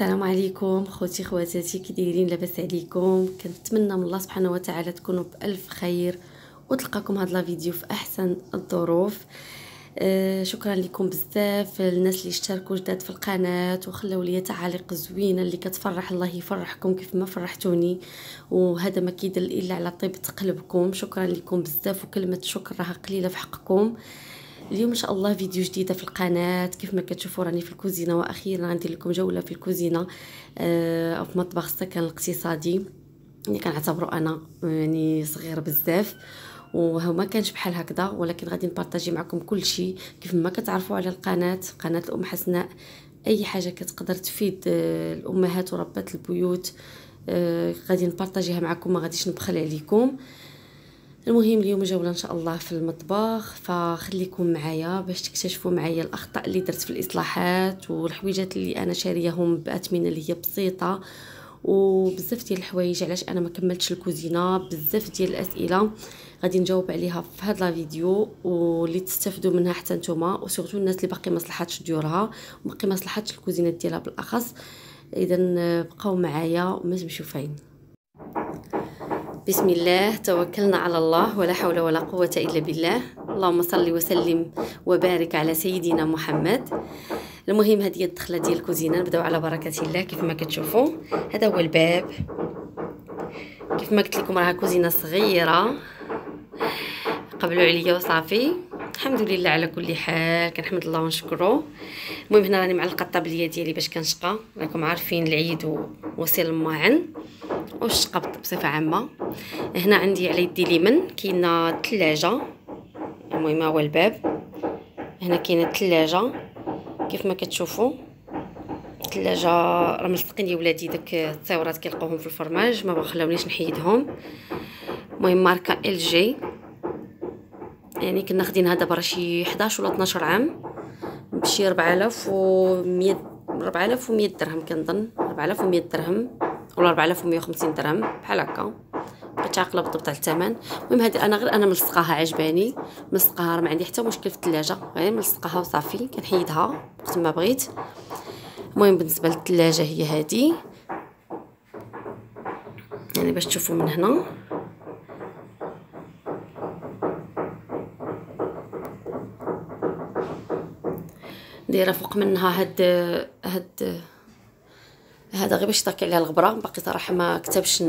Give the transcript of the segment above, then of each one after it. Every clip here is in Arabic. السلام عليكم خوتي خواتاتي، كي دايرين؟ لاباس عليكم؟ كنتمنى من الله سبحانه وتعالى تكونوا بالف خير وتلقاكم هاد لا فيديو في احسن الظروف. شكرا لكم بزاف الناس اللي اشتركوا جداد في القناه وخلاو لي تعاليق زوينه اللي كتفرح. الله يفرحكم كيف ما فرحتوني، وهذا ما كيدل الا على طيبه قلبكم. شكرا لكم بزاف، وكلمه شكر راها قليله في حقكم. اليوم ان شاء الله فيديو جديده في القناه. كيف ما كتشوفوا راني في الكوزينه، واخيرا غندير لكم جوله في الكوزينه او في مطبخ السكن الاقتصادي اللي كنعتبره انا يعني صغير بزاف، وهو ما كانش بحال هكذا، ولكن غادي نبارطاجي معكم كل شيء كيف ما كتعرفوا على قناه الام حسناء. اي حاجه كتقدر تفيد الامهات وربات البيوت غادي نبارطاجيها معكم، ما غاديش نبخل عليكم. المهم اليوم جوله ان شاء الله في المطبخ، فخليكم معايا باش تكتشفوا معايا الاخطاء اللي درت في الاصلاحات والحويجات اللي انا شارياهم باثمنه اللي هي بسيطه، وبزاف ديال الحوايج علاش انا ما كملتش الكوزينه. بزاف ديال الاسئله غادي نجاوب عليها في هذا الفيديو واللي تستافدوا منها حتى نتوما، وسورتو الناس اللي باقي ما صلحاتش ديورها وباقي ما صلحاتش الكوزينه ديالها بالاخص. اذا بقاو معايا وما تمشيو فين. بسم الله، توكلنا على الله، ولا حول ولا قوة إلا بالله. اللهم صل وسلم وبارك على سيدنا محمد. المهم هذه الدخلة ديال الكوزينة، نبداو على بركة الله. كيف ما كتشوفوا هذا هو الباب. كيف ما قلت لكم راه كوزينة صغيرة، قبلوا عليا وصافي. الحمد لله على كل حال، كنحمد الله ونشكره. المهم هنا راني معلقة الطابلية ديالي باش كنشقى، راكم عارفين العيد وصل الماعن والشقة بصفة عامة. هنا عندي على يدي اليمين كاينه الثلاجة، المهم هو الباب. هنا كاينه الثلاجة كيف ما كتشوفوا، الثلاجة راه ملصقين ولادي داك التصاورات كيلقاوهم في الفرماج، ما بغاوليش نحيدهم. المهم ماركة ال جي، يعني كنا خدينها دابا شي 11 ولا 12 عام بشي 4100 درهم، كنظن 4100 درهم ولا 4150 درهم بحال هكا، بقيت عاقله بالضبط على الثمن. المهم هذه انا غير ملصقاها، عجباني ملصقاها، راه ما عندي حتى مشكل في الثلاجه، غير ملصقاها وصافي كنحيدها وقت ما بغيت. المهم بالنسبه للثلاجه هي هذه، يعني باش تشوفوا من هنا دايره فوق منها هاد هذا غير باش طاكي عليها الغبره، باقي صراحه ما كتبش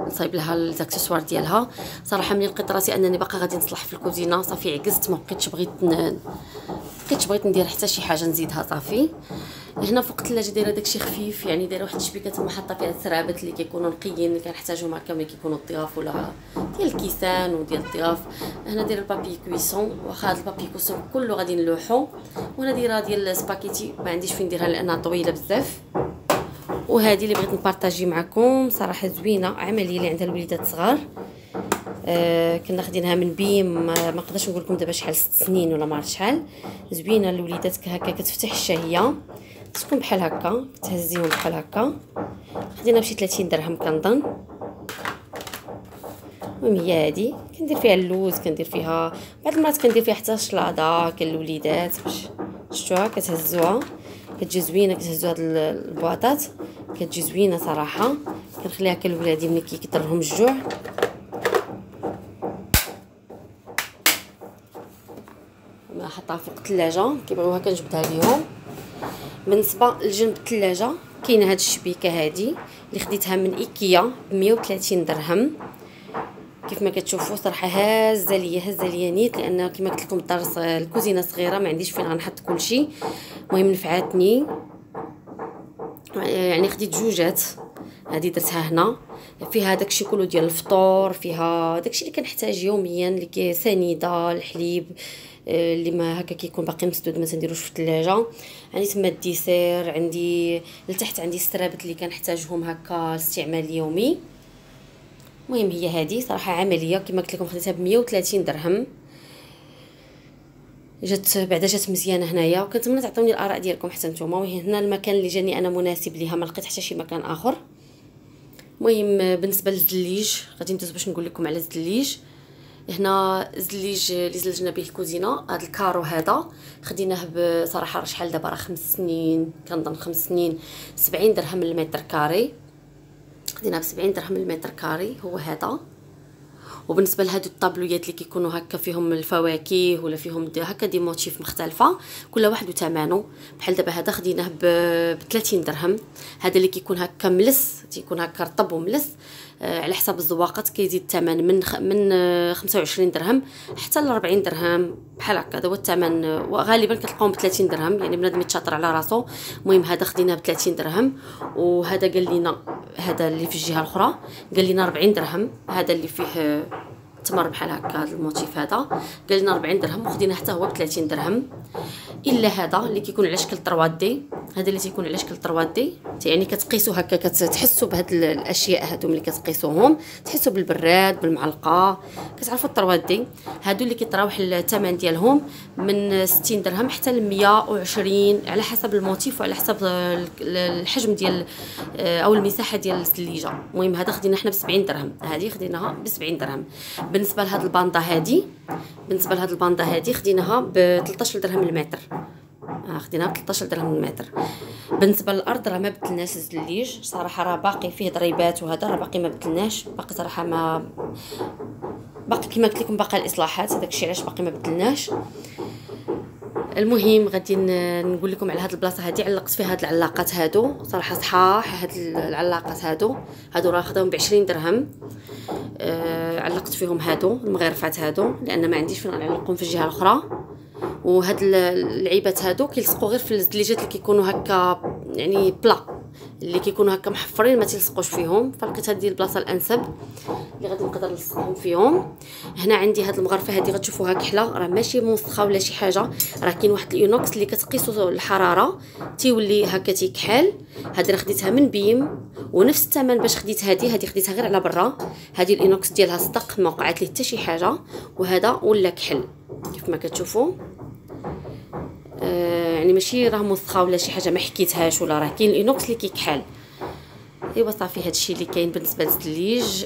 نصايب لها الاكسسوار ديالها. صراحه ملي لقيت راسي انني باقا غادي نصلح في الكوزينه صافي عكست، ما بقيتش بغيت ندير حتى شي حاجه نزيدها صافي. هنا فوق الثلاجه دايره داكشي خفيف، يعني دايره واحد الشبيكات محطه فيها السرابات اللي كيكونوا نقيين اللي كنحتاجهم هكا ملي كيكونوا الضياف ولا ديال الكيسان وديال الضياف. هنا دايره البابي كويسون، واخا هذا البابي كويسون كله غادي نلوحو. وهنا دايره ديال السباكيتي ما عنديش فين نديرها لانها طويله بزاف، وهذه اللي بغيت نبارطاجي معكم صراحه زوينه، عمليه اللي عندها الوليدات الصغار. كنا خدينها من بيم، ما نقدرش نقول لكم دابا شحال، 6 سنين ولا ما عرفت شحال. زوينه الوليدات هكا، كتفتح الشهيه تكون بحال هكا، تهزيهم بحال هكا. خدينا بشي 30 درهم كنظن. المهم هي هادي، كندير فيها اللوز، كندير فيها بعض المرات كندير فيها حتى الشلاضه كالوليدات، باش شفتوها كتهزوها كتجي زوينه، كتهزو هاد البواطات كتجي زوينه صراحه. كنخليها كالولادي ملي كيضرهم الجوع. ما حطها فوق الثلاجه كيبغيوها كنجبدها ليهم. بالنسبه لجنب الثلاجه كاينه هاد الشبيكه هادي اللي خديتها من ايكيا ب 130 درهم. كيف ما كتشوفوا صراحه هازه ليا نيت، لان كما قلت لكم الدار الكوزينه صغيره ما عنديش فين غنحط كلشي. المهم نفعاتني، يعني خديت جوجات. هذه درتها هنا فيها داكشي كله ديال الفطور، فيها داكشي اللي كنحتاج يوميا، اللي كسنيده، الحليب اللي ما هكا كيكون باقي مسدود ما تنديروش في الثلاجه. عندي تما الديسير، عندي لتحت عندي السرابات اللي كنحتاجهم هكا الاستعمال اليومي. المهم هي هذه صراحه عمليه، كما قلت لكم خديتها ب 130 درهم، جات بعدا جات مزيانه هنايا. وكنتمنى تعطوني الاراء ديالكم حتى نتوما، وهنا المكان اللي جاني انا مناسب ليها، ما لقيت حتى شي مكان اخر. المهم بالنسبه للدليج غادي ندوز باش نقول لكم على الدليج. هنا اللي زلجنا به الكوزينه، هذا الكارو هذا خديناه بصراحه شحال دابا، راه 5 سنين كنظن، 5 سنين 70 درهم للمتر كاري، خديناه ب 70 درهم للمتر كاري هو هذا. وبالنسبه لهادو الطابلويات اللي كيكونوا هكا فيهم الفواكه ولا فيهم هكا دي موتيف مختلفه، كل واحد وثمنه. بحال دابا هذا خديناه ب 30 درهم، هذا اللي كيكون هكا ملس، تيكون هكا رطب وملس، على حساب الزواقات كيزيد الثمن من 25 درهم حتى ل 40 درهم بحال هكا، هذا هو الثمن، وغالبا كتلقاوهم ب 30 درهم، يعني بنادم يتشاطر على راسو. المهم هذا خديناه ب 30 درهم، وهذا قال لينا، هذا اللي في الجهه الاخرى قال لينا 40 درهم، هذا اللي فيه تمر بحال هكا، هذا الموتيف هذا قال لنا 40 درهم، وخديناه حتى هو ب 30 درهم. الا هذا اللي كيكون على شكل 3D، هذا اللي تيكون على شكل 3D، يعني كتقيسوا هكا، كتحسوا بهاد الاشياء هادو ملي كتقيسوهم، تحسوا بالبراد بالمعلقه، كتعرفوا 3D. هادو اللي كيتراوح الثمن ديالهم من 60 درهم حتى ل 120 على حسب الموتيف وعلى حسب الحجم ديال او المساحه ديال الثلاجه. المهم هذا خدينا حنا ب 70 درهم، هذه خديناها ب 70 درهم. بالنسبه لهاد الباندا هادي، بالنسبه لهاد الباندا هادي خديناها ب 13 درهم للمتر، خديناها ب 13 درهم للمتر. بالنسبه للارض راه ما بدلناش الزليج صراحه، راه باقي فيه ضريبات وهذا راه باقي ما بدلناش، باقي صراحه ما باقي كما قلت لكم، باقي الاصلاحات، داكشي علاش باقي ما بدلناش. المهم غادي نقول لكم على هاد البلاصه هادي، علقت فيها هاد العلاقات هادو صراحه صحاح، هاد العلاقات هادو راه خداهم ب 20 درهم، علقت فيهم هادو المغرفات هادو لان ما عنديش فين نعلقهم في الجهه الاخرى. وهاد العيبات هادو كيلصقوا غير في الزليجات اللي كيكونوا هكا، يعني بلا اللي كيكونوا هكا محفرين ما تيلصقوش فيهم، فلقيت هذه البلاصه الانسب اللي غادي نقدر نلصقهم فيهم. هنا عندي هاد المغرفه هادي غتشوفوها كحله، راه ماشي موسخه ولا شي حاجه، راه كاين واحد اليونوكس اللي كتقيسوا الحراره تيولي هكا تيكحل. هادي راه خديتها من بيم ونفس الثمن باش خديت هادي، هادي خديتها غير على برا، هادي اليونوكس ديالها صدق ما وقعت ليه حتى شي حاجه، وهذا ولا كحل كيف ما كتشوفوا، يعني ماشي راه موسخه ولا شي حاجه ما حكيتهاش، ولا راه كاين الانوكس اللي كيكحل. ايوا صافي هادشي اللي كاين بالنسبه للثليج.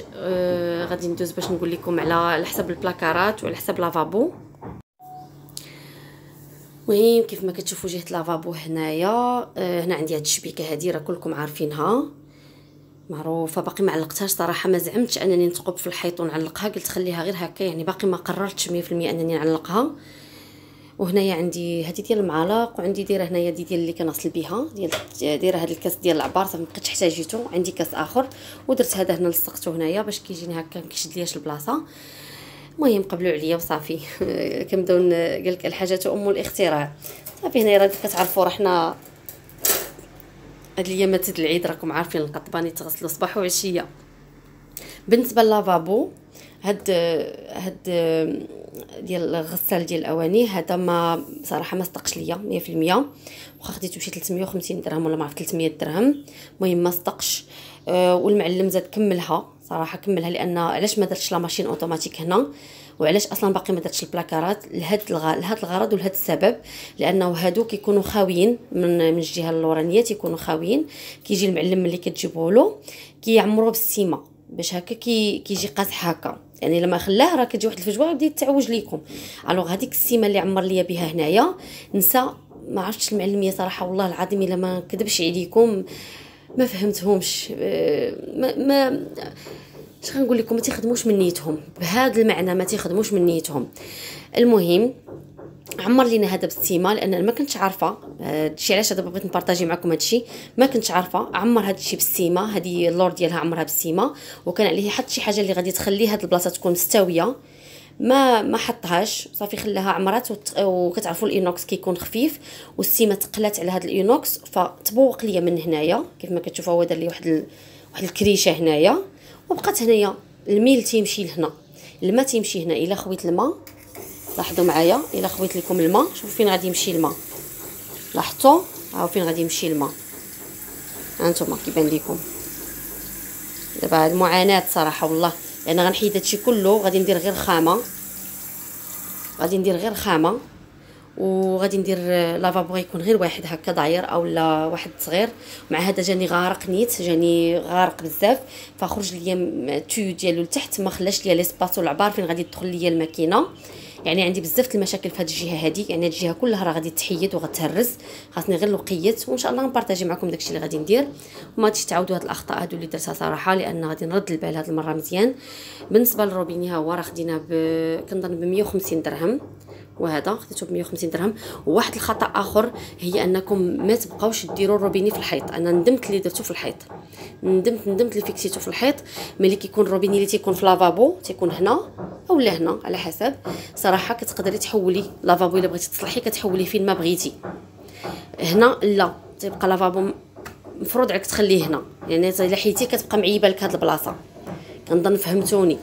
غادي ندوز باش نقول لكم على حساب البلاكارات وعلى حساب لافابو. المهم كيف ما كتشوفوا جهه لافابو هنايا، هنا عندي هاد الشبيكه هادي راه كلكم عارفينها معروفه، باقي ما علقتهاش صراحه، ما زعمتش انني نثقب في الحيط ونعلقها، قلت خليها غير هكا، يعني باقي ما قررتش 100% انني نعلقها. وهنايا عندي هذه ديال المعالق، وعندي دايره هنايا دي ديال اللي كنغسل بها، دايره هذا الكاس ديال العبار صافي مابقيتش احتاجيته، عندي كاس اخر ودرت هذا هنا لصقته هنايا باش كيجيني هكا مكيشد لياش البلاصه. المهم قبلوا عليا وصافي كنبداو قال لك الحاجات ام الاختراع. صافي هنايا راكم كتعرفوا راه حنا هاد الايامات العيد راكم عارفين القطباني تغسلوا صباح وعشيه. بالنسبه للافابو هاد ديال الغسال ديال الاواني هذا ما صراحه ما صدقش ليا 100%، واخا خديته بشي 350 درهم ولا ما عرفت 300 درهم، المهم ما صدقش. والمعلم زاد كملها صراحه، كملها لان علاش ما درتش لا ماشين اوتوماتيك هنا، وعلاش اصلا باقي ما درتش البلاكارات لهاد الغرض ولهاد السبب، لانه هادو كيكونوا خاويين من الجهه اللورانيه، تيكونوا خاويين، كيجي المعلم ملي كتجيبوه له كيعمروه بالسيمه باش هكا كيجي قاصح هكا، يعني لما خلاه راه كتجي واحد الفجوه بديت تعوج ليكم. الوغ هذيك السيمه اللي عمر ليا بها هنايا نسى، ما عرفتش المعلميه صراحه والله العظيم الا ما نكذبش عليكم ما فهمتهمش، ما اش غنقول لكم، ما تيخدموش من نيتهم، بهذا المعنى ما تيخدموش من نيتهم. المهم عمر لينا هذا بالسيمه لان ما كنتش عارفه هادشي، علاش دابا بغيت نبارطاجي معكم هادشي، ما كنتش عارفه. عمر هادشي بالسيمه، هذه اللور ديالها عمرها بالسيمه، وكان عليه حط شي حاجه اللي غادي تخلي هاد البلاصه تكون مستويه، ما حطهاش صافي، خلاها عمرات. وكتعرفوا الانوكس كيكون خفيف والسيمه تقلات على هاد الانوكس، فتبوق ليا من هنايا كيف ما كتشوفوا، هو دار لي واحد الكريشه هنايا، وبقات هنايا الميل تيمشي لهنا، الماء تيمشي هنا. الا خويت الماء لاحظوا معايا، الا خويت لكم الماء شوفوا فين غادي يمشي الماء، لاحظتوا ها فين غادي يمشي الماء، هانتوما كيبان لكم دابا المعاناه صراحه والله، لان يعني غنحيد هادشي كله، غادي ندير غير خامه، وغادي ندير لافابو غيكون غير واحد هكا ضعير اولا واحد صغير. مع هذا جاني غارق نيت، جاني غارق بزاف، فخرج ليا تو ديالو لتحت، ما خلاش ليا ليسباس والعبار فين غادي تدخل ليا الماكينه. يعني عندي بزاف المشاكل في هذه الجهه هذه، يعني هذه الجهه كلها راه غادي تحيد وغتهرس، خاصني غير لقيت. وان شاء الله نبارطاجي معكم داكشي اللي غادي ندير، وما غاديش تعاودوا هاد الاخطاء هادو اللي درتها صراحه، لان غادي نرد البال هاد المره مزيان. بالنسبه للروبيني ها هو راه خديناه كنظن ب 150 درهم، وهذا خديته ب 150 درهم. وواحد الخطا اخر هي انكم ما تبقاوش ديروا الروبيني في الحيط. انا ندمت اللي درته في الحيط، ندمت اللي فيكسيته في الحيط. ملي كيكون الروبيني اللي تيكون في لافابو تيكون هنا اولا هنا على حسب صراحه، كتقدري تحولي لافابو الا بغيتي تصلحي كتحوليه فين ما بغيتي. هنا لا، تيبقى لافابو مفروض عليك تخليه هنا، يعني الا حيتي كتبقى معيبه لك هاد البلاصه، كنظن فهمتوني.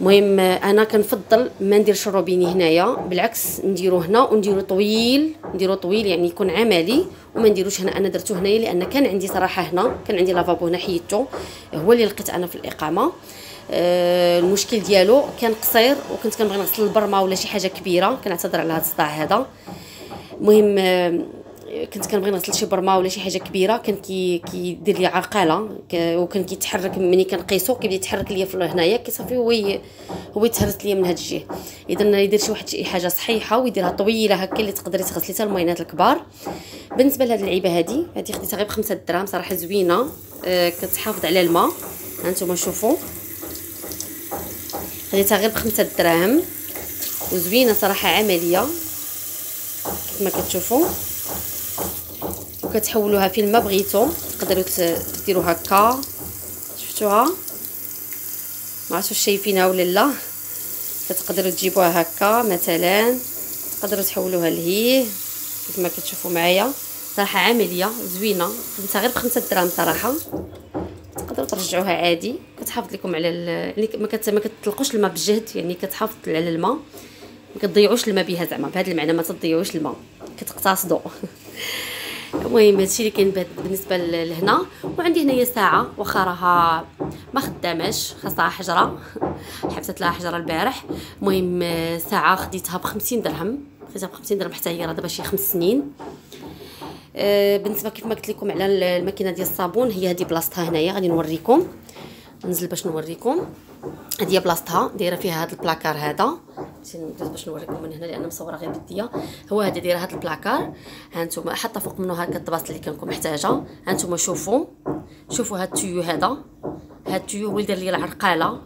المهم انا كنفضل ما نديرش الروبيني هنايا، بالعكس نديرو هنا ونديرو طويل، نديرو طويل يعني يكون عملي، وما نديروش هنا. انا درتو هنايا لان كان عندي صراحه هنا كان عندي لافابو هنا، حيدته هو اللي لقيت انا في الاقامه. المشكل ديالو كان قصير، وكنت كنبغي نغسل البرمه ولا شي حاجه كبيره، كنعتذر على هذا الصداع هذا. المهم كنت كنبغي نغسل شي برمه ولا شي حاجه كبيره، كان كيدير لي عرقله، وكان كيتحرك ملي كنقيسو كيبدا يتحرك ليا في هنايا، كي صافي هو يتهرس ليا من هاد الجهه. اذا يدير شي واحد شي حاجه صحيحه ويديرها طويله هكا اللي تقدري تغسلي حتى الماينات الكبار. بالنسبه لهاد اللعيبه هادي، هادي خديتها غير ب5 دراهم صراحه زوينه، كتحافظ على الماء. هانتوما شوفوا خديتها غير ب5 دراهم وزوينه صراحه، عمليه كما كتشوفوا، وكتحولوها فين ما بغيتو. تقدروا ديروا هكا، شفتوها ما عرفتش شايفينها ولا لا، كتقدروا تجيبوها هكا مثلا، تقدروا تحولوها لهيه كما كتشوفوا معايا. صراحه عمليه زوينه، خديتها غير ب5 دراهم صراحه، تقدروا ترجعوها عادي، كتحافظ لكم على يعني ما كتطلقوش الماء بالجهد، يعني كتحافظ على الماء، ما كتضيعوش الماء بها زعما، بهذا المعنى ما تضيعوش الماء، كتقتصدوا. المهم هادشي اللي كاين بالنسبه لهنا. وعندي هنايا ساعه، واخا راها ما خداماش، خاصها حجره، حبست لها حجره البارح. المهم ساعه خديتها ب50 درهم، خديتها ب50 درهم حتى هي راه دابا شي 5 سنين. بالنسبه كيف ما قلت لكم على الماكينه ديال الصابون، هي هذه بلاصتها هنايا، غادي نوريكم، ننزل باش نوريكم. هذه هي بلاصتها، دايره فيها هذا البلاكار هذا، ندوز باش نوريكم من هنا لان مصوره غير بيديا. هو هذا دايره هذا البلاكار، ها انتم حاطه فوق منه هكا الطباس اللي كنكون محتاجه. ها انتم شوفوا هاد التيو هذا، هاد التيو هو اللي دار لي العرقله،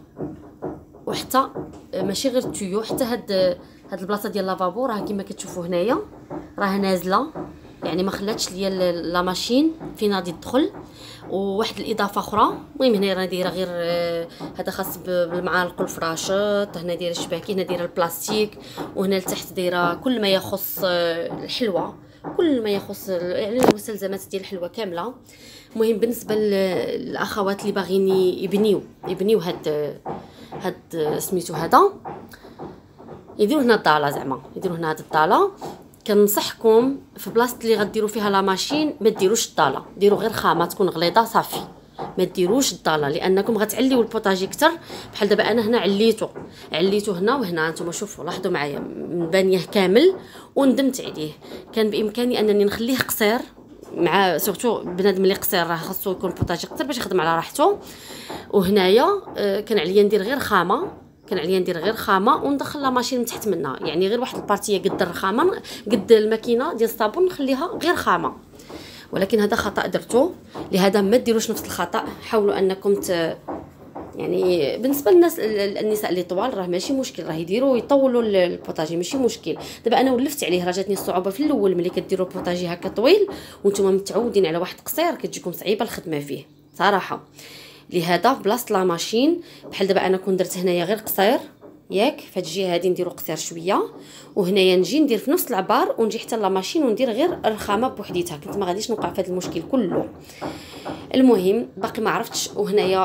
وحتى ماشي غير التيو، حتى هاد البلاصه ديال لافابو راه كما كتشوفوا هنايا راه نازله، يعني ما خلاتش ليا لا ماشين فين غادي تدخل. وواحد الاضافه اخرى، المهم هنا راه دايره غير هذا خاص بالمعالق والفراشط، هنا دايره الشباكين، هنا دايره البلاستيك، وهنا لتحت دايره كل ما يخص الحلوى، كل ما يخص يعني المستلزمات ديال الحلوى كامله. المهم بالنسبه للاخوات اللي باغيين يبنيو هاد سميتو هذا، يديروا هنا الطاله زعما، يديروا هنا هاد الطاله. كنصحكم في بلاصه اللي غديروا فيها لا ماشين ما ديروش الطاله، ديروا غير خامه تكون غليظه صافي، ما ديروش الطاله لانكم غتعليوا البوطاجي اكثر. بحال دابا انا هنا عليتو هنا وهنا، انتم شوفوا لاحظوا معايا بانيه كامل، وندمت عليه. كان بامكاني انني نخليه قصير، مع سورتو بنادم اللي قصير راه خاصو يكون بوطاجي اكثر باش يخدم على راحته. وهنايا كان عليا ندير غير خامه، كان عليا ندير غير خامه وندخل لا ماشين من تحت منها، يعني غير واحد البارتيه قد الرخامه قد الماكينه ديال الصابون نخليها غير خامه. ولكن هذا خطا درتو، لهذا ما ديروش نفس الخطا. حاولوا انكم يعني بالنسبه للناس النساء اللي طوال راه ماشي مشكل، راه يديروا يطولوا البوطاجي ماشي مشكل. دابا انا ولفت عليه، راه جاتني الصعوبه في الاول ملي كديروا البوطاجي هكا طويل وانتم متعودين على واحد قصير كتجيكم صعيبه الخدمه فيه صراحه. لهذا بلاصه لا ماشين بحال دابا انا كون درت هنايا غير قصير، ياك فهاد الجهه هادي نديرو قصير شويه، وهنايا نجي ندير في نفس العبار ونجي حتى لا ماشين وندير غير الرخامه بوحديتها، كنت ما غاديش نوقع في هاد المشكل كله. المهم باقي ما عرفتش، وهنايا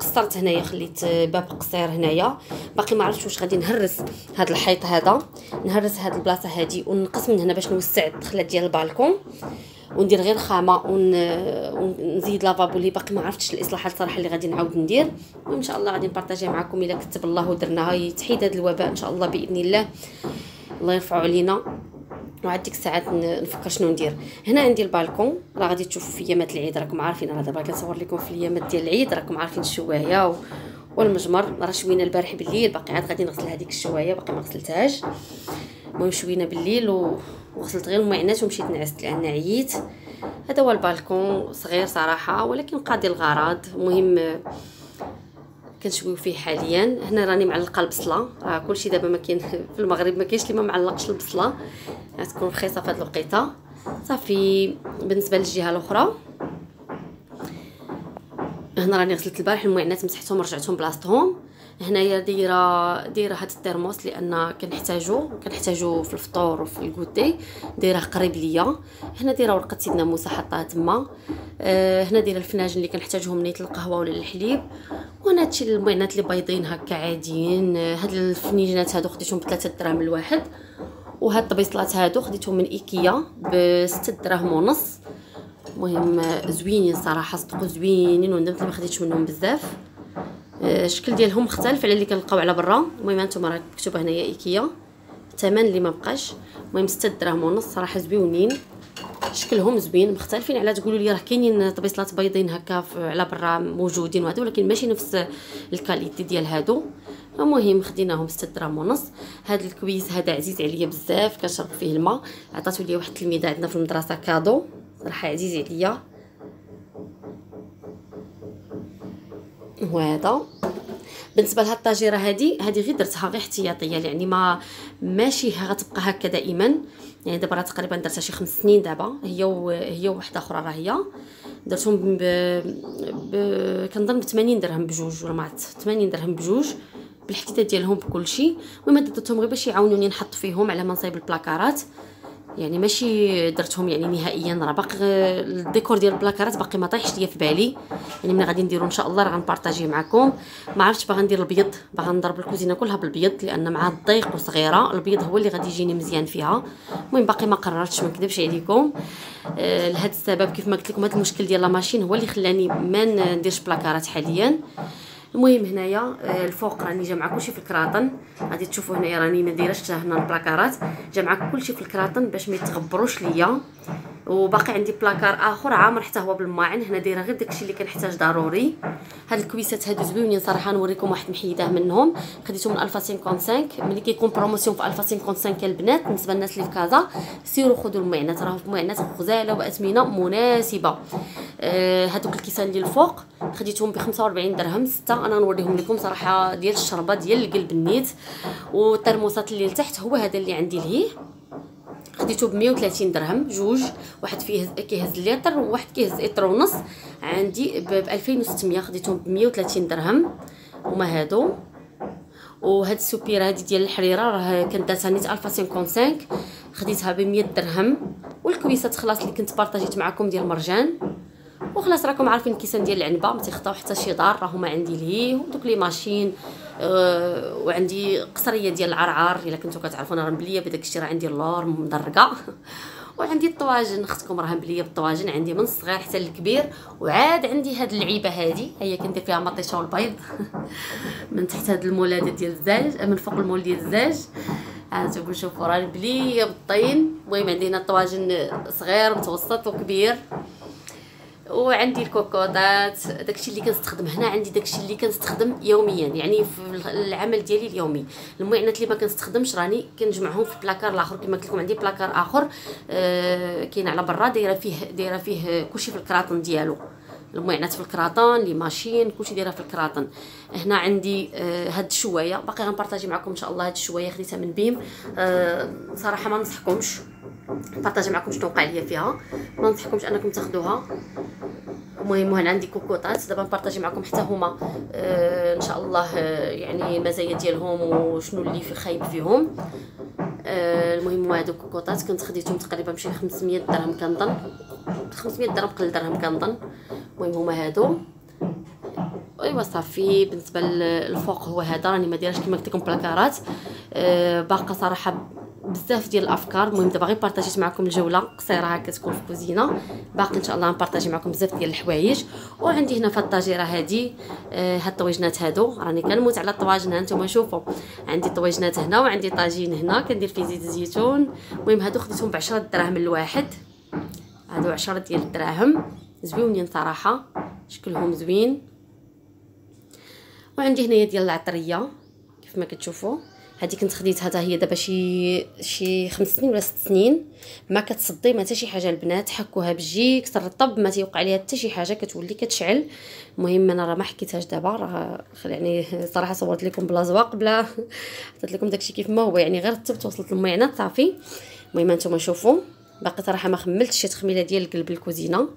قصرت هنايا، خليت باب قصير هنايا، باقي ما عرفتش واش غادي نهرس هاد الحيط هذا، نهرس هاد البلاصه هادي ونقص من هنا باش نوسع الدخله ديال البالكون، وندير غير خامه ونزيد لافابو اللي باقي ما عرفتش الاصلاحات صراحه اللي غادي نعاود ندير. وان شاء الله غادي نبارطاجيها معكم الا كتب الله ودرناها، يتحيد هذا الوباء ان شاء الله باذن الله، الله يرفعوا علينا. وعاد ديك الساعات نفكر شنو ندير. هنا عندي البالكون، راه غادي تشوفوا في يامات العيد، راكم عارفين انا دابا كنصور لكم في اليامات ديال العيد، راكم عارفين الشوايه والمجمر. راه شوينا البارح بالليل، باقي عاد غادي نغسل هذيك الشوايه، باقي ما غسلتهاش. المهم شوينا بالليل وغسلت غير المعينات ومشيت نعست لان عييت. هذا هو البالكون، صغير صراحه ولكن قاضي الغرض. المهم كنشويو فيه حاليا. هنا راني معلقه البصله، راه كلشي دابا ما كاين في المغرب، ما كاينش اللي ما معلقش البصله، غتكون رخيصه في هاد الوقيته صافي. بالنسبه للجهه الاخرى هنا راني غسلت البارح المعينات، مسحتهم رجعتهم بلاصتهم. هنايا دايره هاد الترموس لان كنحتاجو في الفطور وفي الكوتي، دايره قريب ليا. هنا دايره ورقه سيدنا موسى حطها تما. هنا دايره الفناجن اللي كنحتاجهم نيت القهوه ولا الحليب. وهنا هادشي المعينات اللي بيضين هكا عاديين. هاد الفنيجنات هادو خديتهم ب3 دراهم الواحد، وهاد الطبيصلات هادو خديتهم من ايكيا ب6 دراهم ونص. المهم زوينين صراحه، صدقوا زوينين وندمت ما خديتش منهم بزاف. الشكل ديالهم مختلف على اللي كنلقاو على برا. المهم هانتوما راه مكتوب هنايا ايكيا، الثمن اللي ما بقاش. المهم 6 دراهم ونص، صراحه زوينين، شكلهم زوين مختلفين على تقولوا لي راه كاينين طبيصلات بيضين هكا على برا موجودين وهذا، ولكن ماشي نفس الكاليتي ديال هادو. المهم خديناهم 6 دراهم ونص. هاد الكويس هذا عزيز عليا بزاف، كنشرب فيه الماء، عطاتو ليا واحد التلميذه عندنا في المدرسه كادو، راح عزيز عليا. وهذا بالنسبه لهاد الطاجيره هادي غير درتها غير احتياطيه، يعني ماشي غتبقى هكا دائما، يعني دابا راه تقريبا درتها شي 5 سنين دابا، هي وحده اخرى. راه هي درتهم كنظن ب80 درهم بجوج، ولا ما عرفت 80 درهم بجوج بالحكيته ديالهم بكلشي. المهم درتهم غير باش يعاونوني نحط فيهم على ما نصايب البلاكارات، يعني ماشي درتهم يعني نهائيا، راه باقي الديكور ديال البلاكارات باقي ما طايحش ليا في بالي، يعني ملي غادي نديرو ان شاء الله راه غنبارطاجيه معكم. ما عرفتش باغا ندير البيض، باغا نضرب الكوزينه كلها بالبيض لان مع الضيق وصغيره البيض هو اللي غادي يجيني مزيان فيها. المهم باقي ما قررتش، ما نكذبش عليكم. لهذا السبب كيف ما قلت لكم هذا المشكل ديال لاماشين هو اللي خلاني ما نديرش بلاكارات حاليا. المهم هنايا الفوق راني جامعه كلشي في الكراطن، غادي تشوفوا هنايا راني ما دايرهش حتى هنا البلاكارات، جامعه كلشي في الكراطن باش ما يتغبروش ليا. وباقي عندي بلاكار اخر عامر حتى هو بالماعن، هنا دايره غير داكشي اللي كنحتاج ضروري. هاد الكويسات هادو زوينين صراحه، نوريكم واحد محيداه منهم خديتو من 1055 ملي كيكون بروموسيون في 1055 البنات. بالنسبه للناس اللي في كازا سيروا خذوا المعينات، راهو المعينات غزاله واثمنه مناسبه. هادوك الكيسان اللي الفوق خديتهم ب45 درهم 6، انا نوريهم لكم صراحه ديال الشربه ديال القلب النيت. والترموسات اللي لتحت هو هذا اللي عندي لهيه، خديته ب130 درهم جوج، واحد فيه كيهز لتر وواحد كيهز لتر ونص، عندي ب2600 خديتهم ب130 درهم. هما هادو. وهاد السوبيره هادي ديال الحريره راه كانت داتها نيت 1055 خديتها ب100 درهم. والكويسات خلاص اللي كنت بارطاجيت معكم ديال مرجان. وخلاص راكم عارفين الكيسان ديال العنبه ما تيخطاو حتى شي دار، راهما عندي ليه. ودوك لي ماشين وعندي قصريه ديال العرعر، الا كنتو كتعرفونا راه مبليه بداك الشيء، راه عندي اللور مدرقه. وعندي الطواجن، اختكم راه مبليه بالطواجن، عندي من الصغير حتى الكبير. وعاد عندي هاد اللعيبه هادي هي كندير فيها مطيشه والبيض من تحت هاد المولده ديال الزاج، من فوق المول ديال الزاج، هانتوما شوفوا راه مبليه بالطين. المهم عندي هنا الطواجن صغير متوسط وكبير. وعندي الكوكوطات، داكشي اللي كنستخدم هنا، عندي داكشي اللي كنستخدم يوميا يعني في العمل ديالي اليومي. المعينات اللي ما كنستخدمش راني كنجمعهم في بلاكار اخر، كما قلت لكم عندي بلاكار اخر كاين على برا دايره فيه كلشي في الكراطن ديالو، المعينات في الكراطن، لي ماشين كلشي دايره في الكراطن. هنا عندي هاد الشوايه، باقي غنبارطاجي معكم ان شاء الله. هاد الشوايه خديتها من بيم، صراحه ما نصحكمش نبارطاجي معكم شنو وقع ليا فيها، ما ننصحكمش انكم تاخذوها. المهم هنا عندي كوكوطات، دابا نبارطاجي معكم حتى هما ان شاء الله يعني المزايا ديالهم وشنو اللي في خايب فيهم. المهم هادو كوكوطات كنت خديتهم تقريبا بشي 500 درهم كنظن، 500 درهم قل درهم كنظن. المهم هما هادو. ايوا صافي بالنسبه للفوق هو هذا، راني ما دايرهش كما قلت لكم بلاكارات. باقا صراحه بزاف ديال الافكار. المهم دابا غير بارطاجيت معكم الجوله قصيره هكا تكون في الكوزينه، باقي ان شاء الله نبارطاجي معكم بزاف ديال الحوايج. وعندي هنا في الطاجيره هادي هاد الطويجنات هادو، راني كنموت على الطواجن. ها نتوما شوفوا، عندي الطويجنات هنا وعندي طاجين هنا كندير فيه زيت الزيتون. المهم هادو خديتهم ب 10 دراهم الواحد، هادو 10 ديال الدراهم، زويونين صراحه شكلهم زوين. وعندي هنايا ديال العطريه كيف ما كتشوفوا، هذه كنت خديتها حتى هي دابا شي 5 سنين ولا 6 سنين، ما كتصدي ما حتى شي حاجه. البنات حكوها بجيك ترطب ما تيوقع عليها حتى شي حاجه، كتولي كتشعل. المهم انا راه ما حكيتهاش دابا، راه يعني صراحه صورت لكم بلا زواق بلا عطيت لكم داكشي كيف ما هو، يعني غير رطبت وصلت المعينه صافي. المهم نتوما شوفوا، باقي صراحه ما خملتش شي تخميله ديال قلب الكوزينه.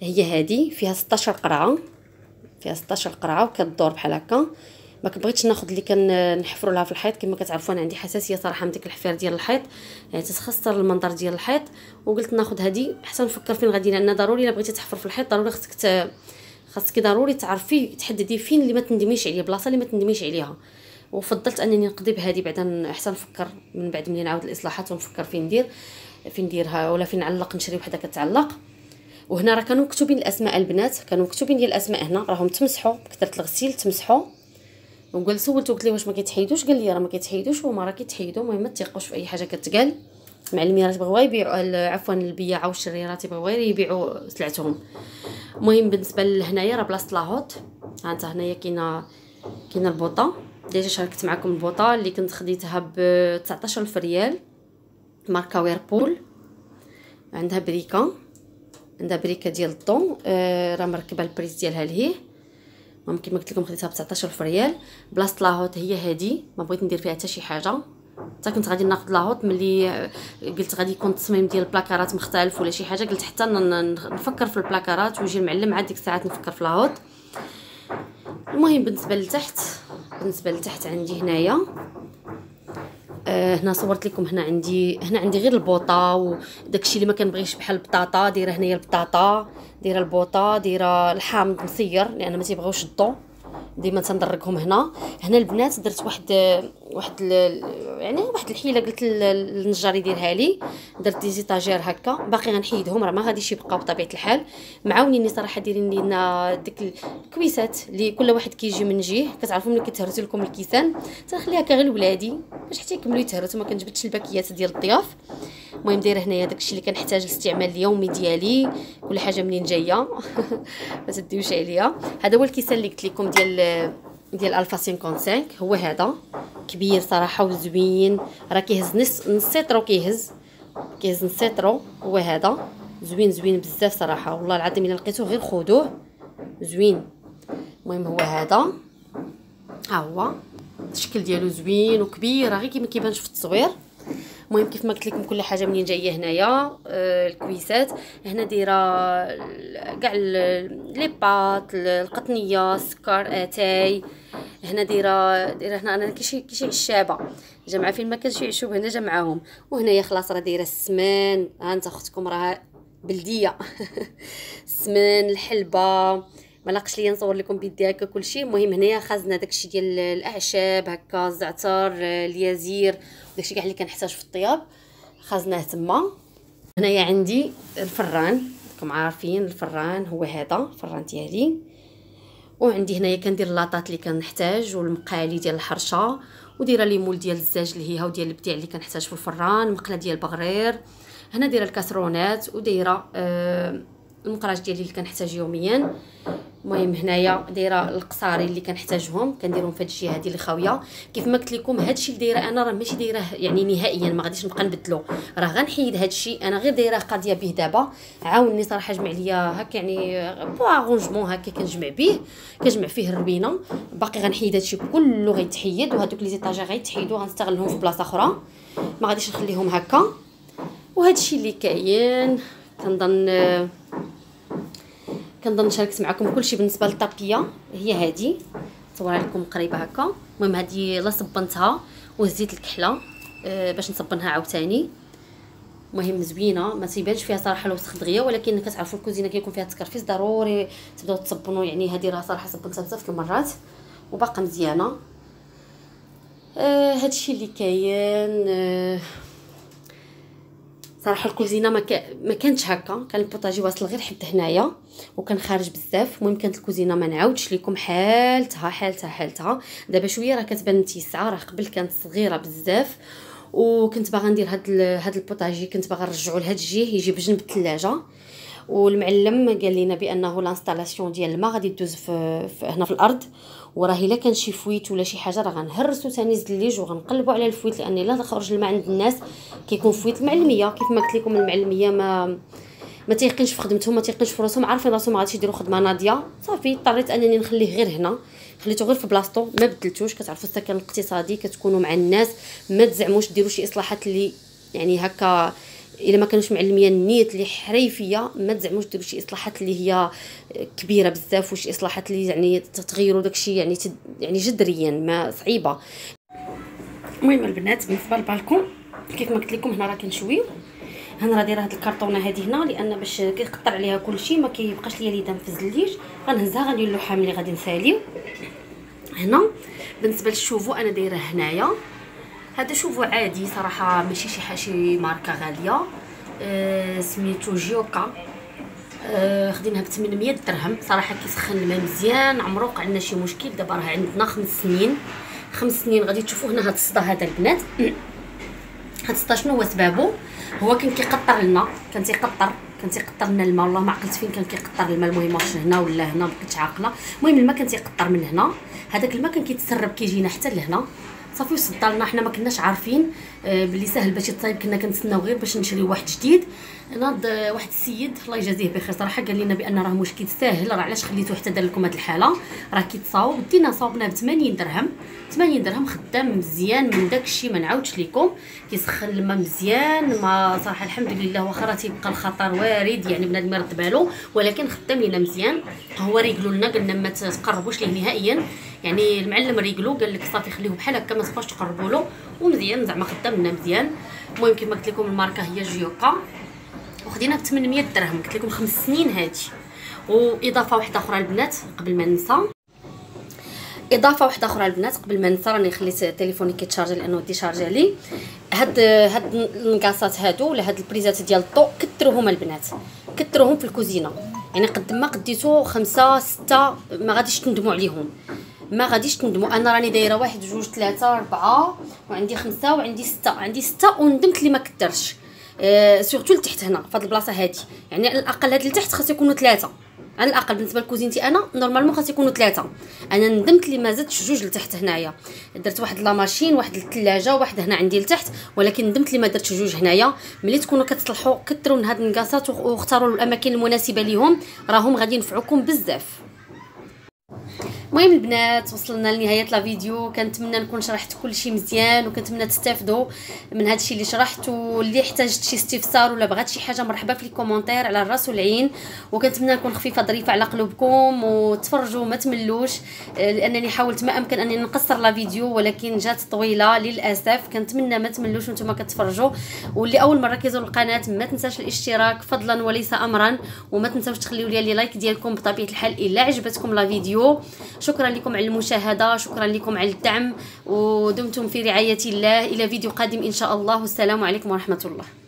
هي هذه فيها 16 قرعه، فيها 16 قرعه وكتدور بحال هكا. ما كنبغيتش ناخذ اللي كنحفروا لها في الحيط، كما كتعرفوا انا عندي حساسيه صراحه من ديك الحفير ديال الحيط، يعني تتخسر المنظر ديال الحيط. وقلت ناخذ هذه حتى نفكر فين غادي، لان ضروري الا بغيتي تحفر في الحيط ضروري خاصك ضروري تعرفي تحددي فين اللي ما تندميش عليه، بلاصه اللي ما تندميش عليها. وفضلت انني نقضي بهذه بعدا، احسن نفكر من بعد ملي نعاود الاصلاحات ونفكر فين نديرها ولا فين نعلق، نشري وحده كتعلق. وهنا راه كانوا مكتوبين الاسماء البنات، كانوا مكتوبين ديال الاسماء هنا، راهم تمسحوا بكثره الغسيل تمسحوا. وقال سولته قلت ليه واش ما كيتحيدوش، قال لي راه ما كيتحيدوش وما راه كيتحيدوا. المهم ما تيقوش في اي حاجه كتقال، المعلمين راه تبغوا يبيعوا، عفوا البياعه والشريره تيبغوا يبيعوا سلعتهم. المهم بالنسبه لهنايا راه بلاصه لاهوت، ها انت هنايا كاينه البوطه، ديجا شاركت معكم البوطه اللي كنت خديتها ب 19 ريال، ماركه ويربول. عندها بريكه ديال الطون، راه مركبه البريز ديالها لهيه، ممكن ما قلت لكم خديتها ب 19 ريال. بلاصه لاهوت هي هذه، ما بغيت ندير فيها حتى شي حاجه. حتى كنت غادي ناخذ لاهوت ملي قلت غادي يكون التصميم ديال البلاكارات مختلف ولا شي حاجه، قلت حتى نفكر في البلاكارات ويجي المعلم عاد ديك الساعات نفكر في لاهوت. المهم بالنسبه لتحت عندي هنايا، هنا صورت لكم، هنا عندي غير البوطه وداكشي اللي ما كنبغيش، بحال البطاطا دايره هنايا، البطاطا دايره، البوطه دايره، الحامض مسير لان ما تيبغيوش الضو، ديما تندركهم هنا. هنا البنات درت واحد الحيله، قلت للنجار يديرها لي، درت دي زيطاجير هكا، باقي غنحيدهم راه ما غاديش يبقاو بطبيعه الحال. معاونيني صراحه دايرين لينا ديك الكويسات اللي كل واحد كيجي من جهه، كتعرفوا ملي كيتهرتوا لكم الكيسان تنخليها كغير ولادي باش حتى يكملوا يتهرتوا، ما كنجبدش الباكيات ديال الضياف. المهم دايره هنايا داكشي اللي كنحتاج الاستعمال اليومي ديالي، كل حاجه منين جايه ما تديوش عليا. هذا هو الكيسان اللي قلت لكم ديال الفا 55، هو هذا كبير صراحه وزوين، راه كيهز نص سيترو، كيهز نص سيترو، هو هذا زوين بزاف صراحه والله العظيم، الا لقيتوه غير خذوه زوين. المهم هو هذا، ها هو الشكل ديالو زوين وكبير، راه غير كيما كيبانش في التصوير. المهم كيف ما قلت لكم كل حاجه منين جايه هنايا، الكويسات هنا دايره كاع لي باط، القطنيه، السكر، اتاي. هنا دايره هنا انا كيشي عشابه جماعه، فين ما كان شي عشوب هنا جا معاهم. وهنايا خلاص راه دايره السمان، ها انت اختكم راه بلديه السمان، الحلبه، ملقش ليا نصور لكم بيدي هكا كلشي. المهم هنايا خازنا داكشي ديال الاعشاب هكا، الزعتر، اليازير، داكشي كاع اللي كنحتاج في الطياب خازناه تما. هنايا عندي الفران، راكم عارفين الفران هو هذا الفران ديالي. وعندي هنايا كندير اللاطات اللي كنحتاج، والمقالي ديال الحرشه، ودايره ليمول ديال الزاج اللي هي وديال البديع اللي كنحتاج في الفران، مقله ديال بغرير. هنا دايره الكاسرونات، ودايره المقراج ديالي اللي كنحتاج يوميا. المهم هنايا دايره القصاري اللي كنحتاجهم، كنديرهم في هاد الجهه هادي اللي خاويه. كيف ما قلت لكم هادشي اللي دايره انا راه ماشي دايره يعني نهائيا، ما غاديش نبقى نبدلو، راه غنحيد هادشي، انا غير دايره قاضيه به دابا. عاوني صراحه جمع ليا هكا يعني بارونجمون هكا كنجمع به، كنجمع فيه الروينه. باقي غنحيد هادشي كله غيتحيد، وهادوك لي زيطاجا غيتحيدوا، غنستغلهم في بلاصه اخرى، ما غاديش نخليهم هكا. وهادشي اللي كاين كنظن شاركت معكم كلشي. بالنسبه للطابيه هي هذه، صورها لكم قريبه هكا. المهم هذه لا صبنتها وهزيت الكحله باش نصبنها عاوتاني. المهم زوينه، ما تيبانش فيها صراحه الوسخ دغيا، ولكن كتعرفوا الكوزينه كيكون فيها التكرفيس ضروري تبداو تصبنوا، يعني هذه راه صراحه صبنتها بزاف المرات وباقا مزيانه. هادشي اللي كاين. صراحه الكوزينه ما كانتش هكا، كان البوطاجي واصل غير حد هنايا وكان خارج بزاف. المهم كانت الكوزينه ما نعاودش لكم حالتها. دابا شويه راه كتبان متيسعه، راه قبل كانت صغيره بزاف. وكنت باغا ندير هاد البوطاجي، كنت باغا نرجعو لهاد الجهه يجي بجنب الثلاجه. والمعلم قال لينا بانه لانستالاسيون ديال الماء غادي تدوز هنا في الارض، وراه الا كان شي فويت ولا شي حاجه راه غنهرسو ثاني الزليج وغنقلبوا على الفويت، لان الا خرج الماء عند الناس كيكون فويت. المعلميه كيف ما قلت لكم، المعلميه ما تيقينش في خدمتهم، ما تيقينش في راسهم، عارفين راسهم ما غاديش يديروا خدمه ناضيه. صافي اضطريت انني نخليه غير هنا، خليته غير في بلاصتو، ما بدلتوش. كتعرفوا السكن الاقتصادي كتكونوا مع الناس، ما تزعموش ديروا شي اصلاحات اللي يعني هكا الا ما كانوش معلميه النيت اللي حريفيه، ما تزعموش ديروا شي اصلاحات اللي هي كبيره بزاف، وشي اصلاحات اللي يعني تغيروا داكشي يعني جذريا، ما صعيبه. المهم البنات بالنسبه للبالكون كيف ما قلت لكم، هنا راه كنشويو، هنا راه دايره هاد الكرتونه هادي هنا، لان باش كيقطع عليها كلشي ما كيبقاش ليا اليدان في الزليج. غنهزها غندير اللحام اللي غادي نساليو هنا. بالنسبه للشوفو انا دايره هنايا، هذا شوفوا عادي صراحه، ماشي شي ماركه غاليه، سميتو جيوكا، خديناها ب 800 درهم. صراحه كيسخن الماء مزيان، عمرو وقع لنا شي مشكل. دابا راه عندنا 5 سنين غادي تشوفوا هنا هذا الصدى هذا البنات. هاد الصدى شنو هو سبابو؟ هو كان كيقطر لنا، كان تيقطر لنا الماء، والله ما عقلت فين كان كيقطر الماء. المهم واش هنا ولا هنا، ما بقيتش عاقله. المهم الماء كان تيقطر من هنا، هذاك الماء كان كيتسرب كيجينا حتى لهنا. صافي وصدى لنا، حنا ما كناش عارفين بلي سهل باش يتصايب، كنا كنتسناو غير باش نشريو واحد جديد. ناض واحد السيد الله يجازيه بخير صراحه، قال لنا بان راه مشكل ساهل، راه علاش خليتو حتى دار لكم هاد الحاله، راه كيتصاوب. دينا صاوبناه ب 80 درهم، خدام مزيان من داكشي. ما نعاودش لكم، كيسخن الماء مزيان، ما صراحه الحمد لله، واخا راه تيبقى الخطر وارد يعني بنادم يرد بالو، ولكن خدام لينا مزيان. هو ريقلو لنا، قالنا ما تقربوش ليه نهائيا، يعني المعلم ريقلو قال لك صافي خليه بحال هكا، ما تبقاوش تقربوا له، ومزيان زعما خدام لنا مزيان. المهم كما قلت لكم الماركه هي جيوكا، وخدينا ب 800 درهم، قلت لكم 5 سنين هادي. واضافه واحده اخرى البنات قبل ما ننسى، راني خليت تليفوني كيتشارجي لانه ديشارجي لي. هاد النقاصات هادو ولا هاد البريزات ديال الضوء كثروهم البنات، كثروهم في الكوزينه، يعني قد ما قديتو 5 6 ما غاديش تندموا عليهم، ما غاديش تندموا. انا راني دايره 1 2 3 4 وعندي 5 وعندي 6، وندمت لي ما كثرش. سورتو لتحت هنا في هاد البلاصه هادي، يعني على الاقل هاد لتحت خاص يكونوا 3 على الاقل. بالنسبه لكوزينتي انا نورمالمون خاص يكونوا 3، انا ندمت لي ما زدتش 2 لتحت هنايا. درت واحد لا ماشين، واحد الثلاجه، واحد هنا عندي لتحت، ولكن ندمت لي ما درتش 2 هنايا. ملي تكونوا كتصلحوا كثروا من هاد النقاصات واختاروا الاماكن المناسبه ليهم، راهم غادي ينفعوكم بزاف. المهم البنات وصلنا لنهايه لا فيديو، كنتمنى نكون شرحت كل شيء مزيان، وكنتمنى تستافدوا من هذا الشيء اللي شرحت. واللي احتاجت شي استفسار ولا بغات شي حاجه مرحبا في الكومونتير، على الراس والعين. وكنتمنى نكون خفيفه ظريفه على قلوبكم، وتفرجوا ما تملوش، لانني حاولت ما امكن انني نقصر لا فيديو ولكن جات طويله للاسف. كنتمنى ما تملوش وانتم كتفرجوا. واللي اول مره كيزور القناه ما تنساش الاشتراك فضلا وليس امرا، وما تنساوش تخليوا لي لايك ديالكم بطبيعه الحال الا عجبتكم لا فيديو. شكرا لكم على المشاهدة، شكرا لكم على الدعم، ودمتم في رعاية الله. إلى فيديو قادم إن شاء الله، والسلام عليكم ورحمة الله.